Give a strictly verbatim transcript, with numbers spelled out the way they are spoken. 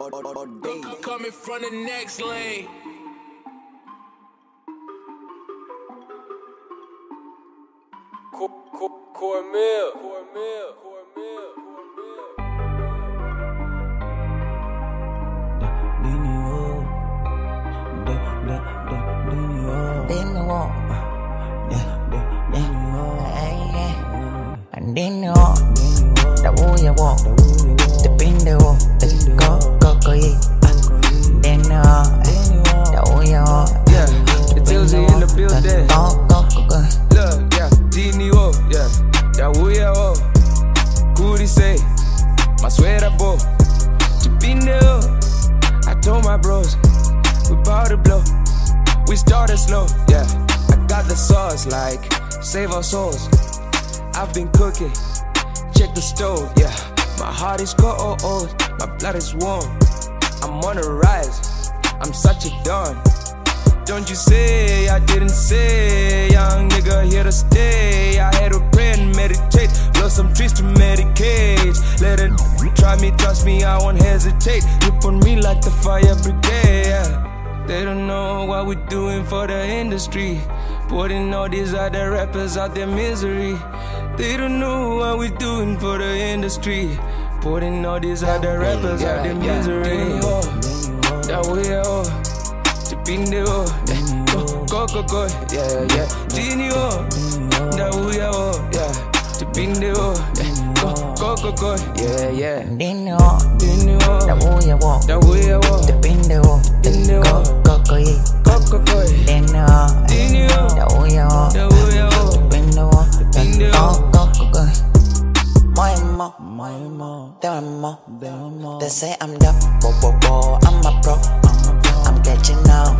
or, or, or, or day. Coming from the next lane. Cormel, Cormel, Cormel, Cormel, ya voy a vos, say, my sweater bow. To be new, I told my bros, we bout to blow. We started slow, yeah. I got the sauce, like, save our souls. I've been cooking, check the stove, yeah. My heart is cold, my blood is warm. I'm on a rise, I'm such a don. Don't you say I didn't say, young nigga here to stay. I had to pray and meditate, blow some trees to medicate. Let it try me, trust me, I won't hesitate. Rip on me like the fire brigade, yeah. They don't know what we doing for the industry, putting all these other rappers out their misery. They don't know what we doing for the industry, putting all these other rappers out their misery. That we are Dinio, go go go, yeah yeah. Dinio, da uya o, yeah. To Dinio, go go go go, yeah yeah. Dinio, Dinio, da uya o, da uya o. To Dinio, Dinio, go go go, go go go. Dinio, Dinio, da uya o, da uya o. To Dinio, Dinio, go go go. My mo, my mo, they're mo, they're mo. They say I'm the bo bo bo, I'm a pro, I'm a pro. I'm catching up.